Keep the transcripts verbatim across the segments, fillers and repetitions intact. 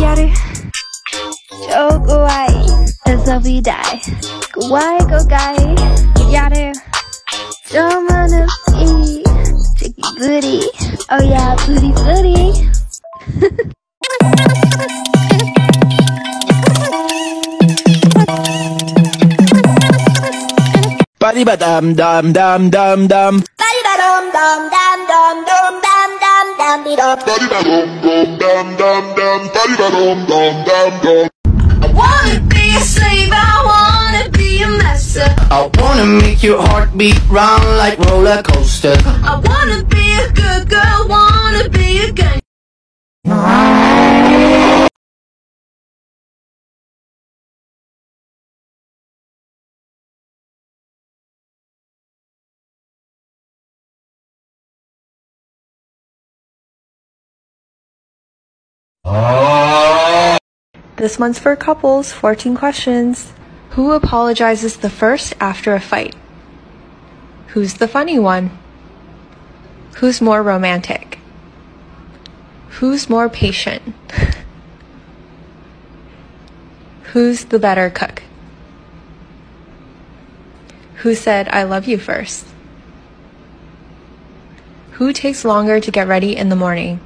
やる超怖い遊びだい、怖い子がいやる超まぬいい敵ぶり、おやぶりぶりBadam dam dam dam dam. Badam dam dam dam dam dam dam dam dam. Badam dam dam dam dam dam dam. I wanna be a slave. I wanna be a master. I wanna make your heart beat round like roller coaster. I wanna be a good girl. Wanna be a good. This one's for couples, fourteen questions. Who apologizes the first after a fight? Who's the funny one? Who's more romantic? Who's more patient? Who's the better cook? Who said I love you first? Who takes longer to get ready in the morning?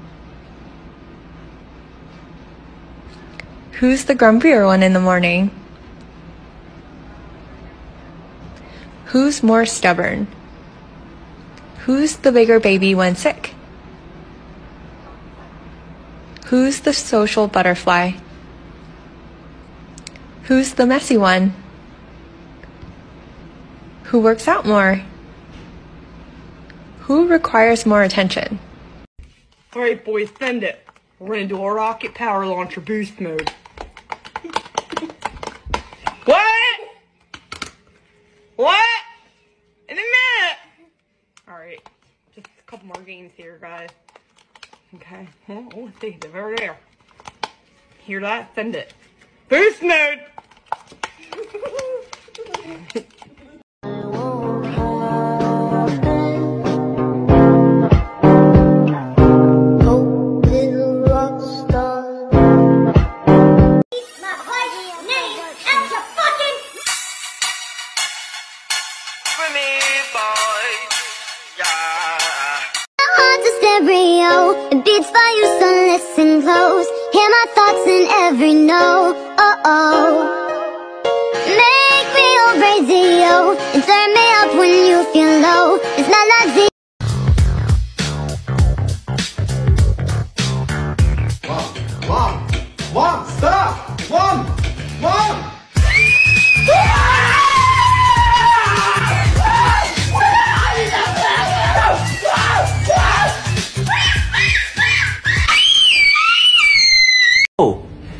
Who's the grumpier one in the morning? Who's more stubborn? Who's the bigger baby when sick? Who's the social butterfly? Who's the messy one? Who works out more? Who requires more attention? All right, boys, send it. We're gonna do a rocket power launcher boost mode. What? What? In a minute! Alright, just a couple more games here, guys. Okay, well, oh, let's see, they're over there. Hear that? Send it. Boost mode!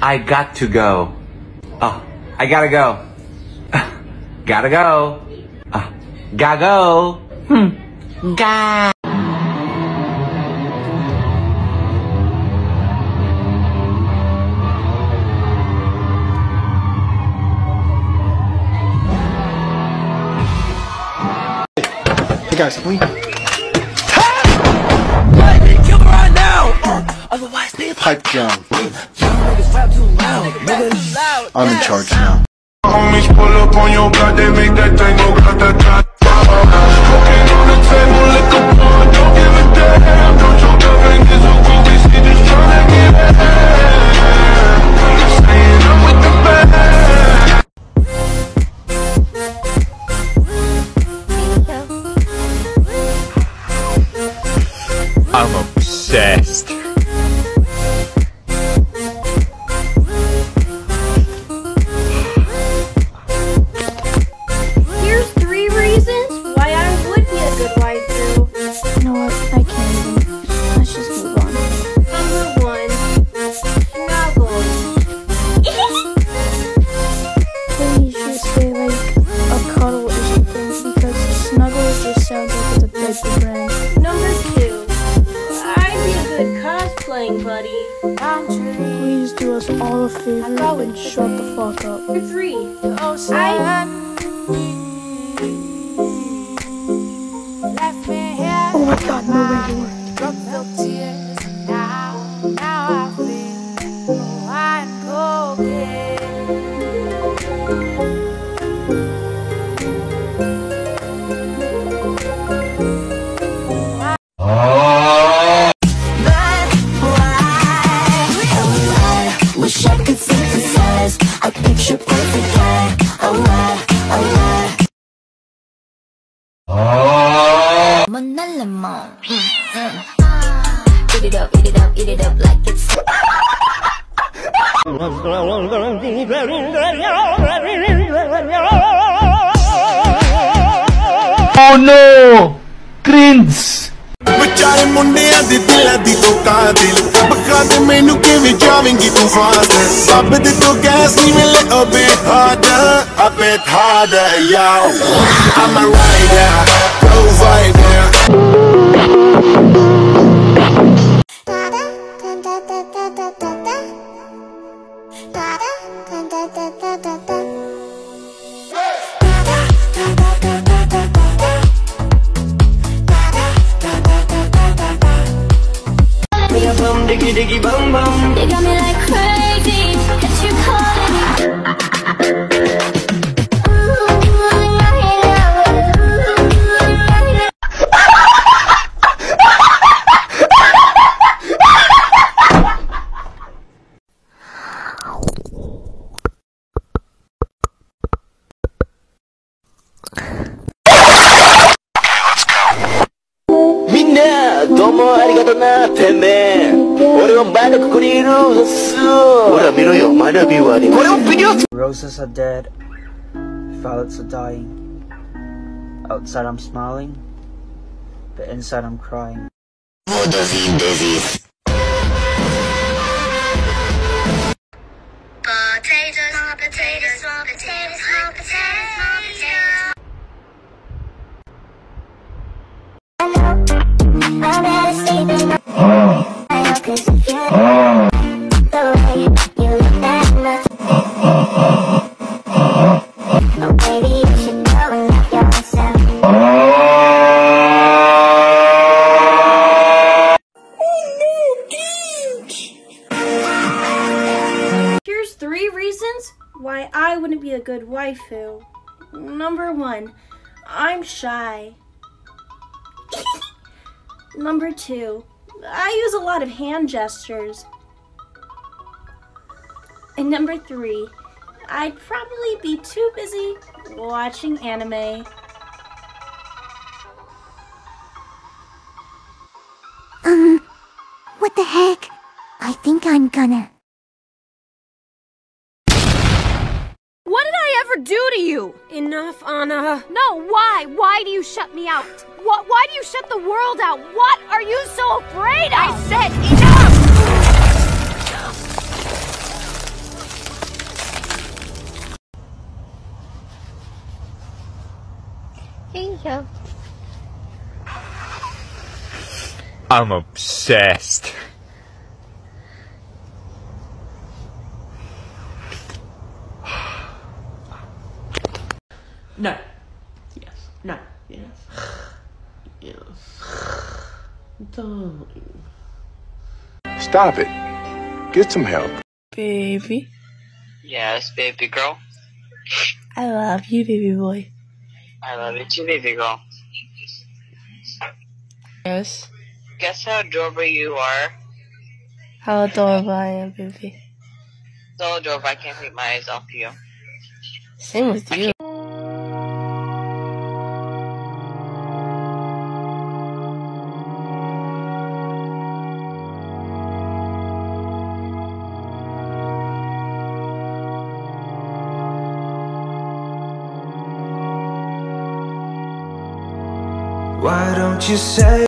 I got to go. Oh, I gotta go. Gotta go. Uh, gotta go. Hmm. Gotta. Hey guys, can we? Let me kill right now. Otherwise, they pipe down. I'm in charge now. Homies pull up on your block, they make that tango, got that drop. Smoking on the table, lick a blunt, don't give a damn. Don't your girlfriend get so groovy, she just tryna get ahead. Saying I'm with the band. I'm obsessed. Good wife, too. buddy. Boundary. Please do us all a favor and shut the fuck up. Number three. Oh, so I left me here. Oh my god, no way you were. Drop the tears. Now, now I feel no one go get. I picture perfect guy, a lot, a lot. Oh. Monolamon. Eat it up, eat it up, eat it up like it's. Oh no! Cringe. Bachare mundiya di dil di tokadil bakka de mainu kive javengi tu fast sab de to gas ni mile a bit harder a bit harder yow I'm a rider provider diggy diggy bum bum. You got me like crazy, that you calling me. Ooh, I'm not in love. Ooh, I'm not in love. Minna, domo arigato na, teme. 俺をバルクリルースほら見ろよ、マイラビーはあります。Roses are dead, violets are dying. Outside I'm smiling, but inside I'm crying. Potatoes, potatoes, potatoes, potatoes. Why I wouldn't be a good waifu. Number one, I'm shy. Number two, I use a lot of hand gestures. And number three, I'd probably be too busy watching anime. Um, what the heck? I think I'm gonna... What did I ever do to you? Enough, Anna. No, why? Why do you shut me out? What? Why do you shut the world out? What are you so afraid of? I said enough! Here you go. I'm obsessed. No. Yes. No. Yes. Yes. Darling. Stop it. Get some help. Baby. Yes, baby girl. I love you, baby boy. I love you too, baby girl. Yes. Guess how adorable you are. How adorable I am, baby. So adorable, I can't take my eyes off you. Same with you. Why don't you say